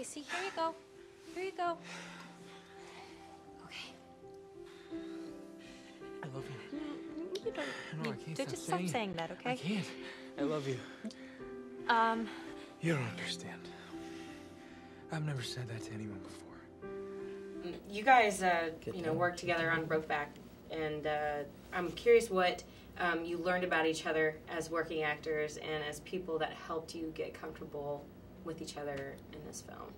Okay, see, here you go. Here you go. Okay. I love you. You don't. No, I can't stop just stop saying that, okay? I can't. I love you. You don't understand. I've never said that to anyone before. You guys, you know, worked together on Brokeback, and I'm curious what you learned about each other as working actors and as people that helped you get comfortable with each other in this film.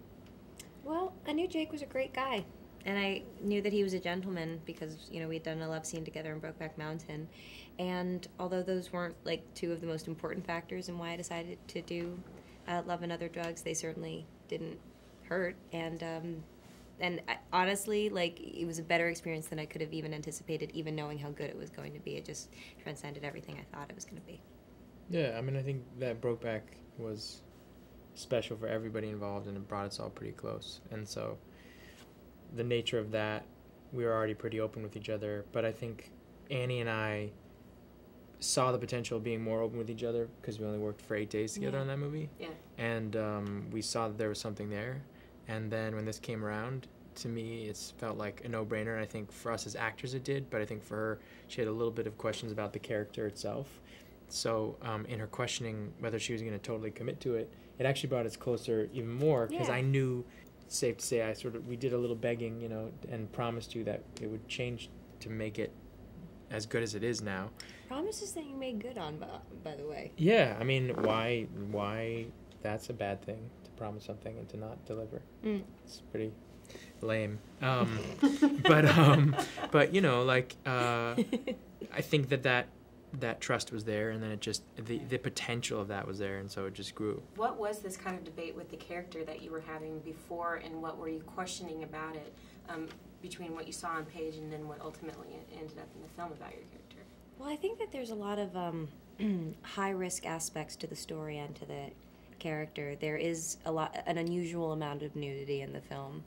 Well, I knew Jake was a great guy, and I knew that he was a gentleman because, you know, we had done a love scene together in Brokeback Mountain, and although those weren't, like, two of the most important factors in why I decided to do Love and Other Drugs, they certainly didn't hurt, and I, honestly, like, it was a better experience than I could have even anticipated, even knowing how good it was going to be. It just transcended everything I thought it was going to be. Yeah, I mean, I think that Brokeback was special for everybody involved, and it brought us all pretty close, and so the nature of that, we were already pretty open with each other, but I think Annie and I saw the potential of being more open with each other because we only worked for 8 days together on that movie, and we saw that there was something there, and then when this came around, to me it's felt like a no-brainer, and I think for us as actors it did, but I think for her, she had a little bit of questions about the character itself. So in her questioning whether she was going to totally commit to it, it actually brought us closer even more because I knew, safe to say, we did a little begging, you know, and promised you that it would change to make it as good as it is now. Promises that you made good on, by the way. Yeah, I mean, why that's a bad thing to promise something and to not deliver. Mm. It's pretty lame. But you know, like, I think that trust was there, and then it just the potential of that was there, and so it just grew. What was this kind of debate with the character that you were having before, and what were you questioning about it between what you saw on page and then what ultimately ended up in the film about your character? Well, I think that there's a lot of high risk aspects to the story and to the character. There is an unusual amount of nudity in the film.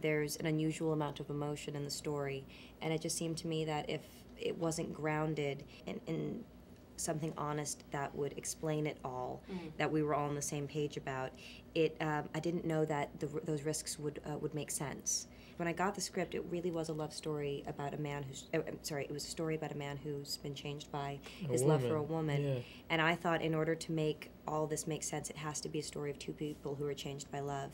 There's an unusual amount of emotion in the story, and it just seemed to me that if it wasn't grounded in something honest that would explain it all, that we were all on the same page about, it, I didn't know that those risks would make sense. When I got the script, it really was a love story about a man who's, it was a story about a man who's been changed by his love for a woman. Yeah. And I thought in order to make all this make sense, it has to be a story of two people who are changed by love.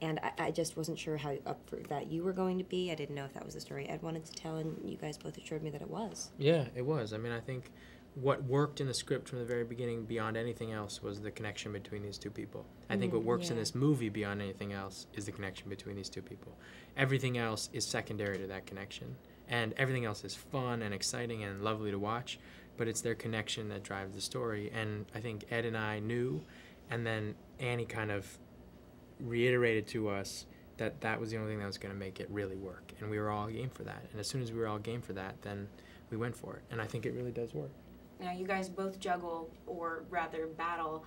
And I just wasn't sure how up for that you were going to be. I didn't know if that was the story Ed wanted to tell, and you guys both assured me that it was. Yeah, it was. I mean, I think what worked in the script from the very beginning beyond anything else was the connection between these two people. I think what works in this movie beyond anything else is the connection between these two people. Everything else is secondary to that connection. And everything else is fun and exciting and lovely to watch, but it's their connection that drives the story. And I think Ed and I knew, and then Annie kind of reiterated to us that that was the only thing that was going to make it really work, and we were all game for that, and as soon as we were all game for that, then we went for it, and I think it really does work. Now you guys both juggle, or rather battle,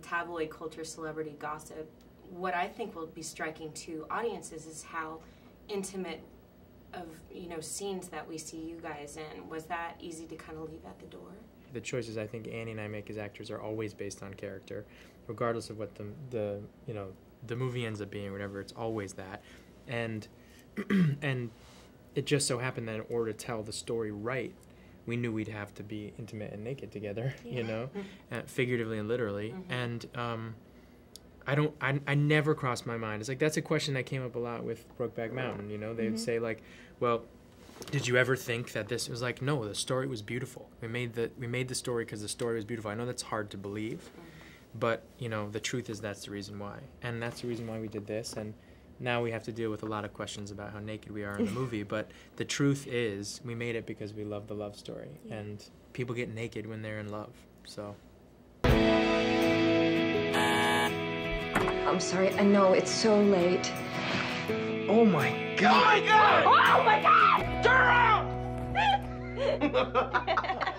tabloid culture, celebrity gossip. What I think will be striking to audiences is how intimate of, you know, scenes that we see you guys in. Was that easy to kind of leave at the door? The choices I think Annie and I make as actors are always based on character, regardless of what the you know, the movie ends up being or whatever. It's always that, and it just so happened that in order to tell the story right, we knew we'd have to be intimate and naked together, you know, figuratively and literally. And I never crossed my mind. It's like, that's a question that came up a lot with Brokeback Mountain. You know, they would say like, well, did you ever think that this was like, no, the story was beautiful. We made the story because the story was beautiful. I know that's hard to believe. But, you know, the truth is that's the reason why. And that's the reason why we did this. And now we have to deal with a lot of questions about how naked we are in the movie. But the truth is we made it because we love the love story. Yeah. And people get naked when they're in love. So. I'm sorry. I know it's so late. Oh, my God. Oh, my God. Oh, my God. Turn around.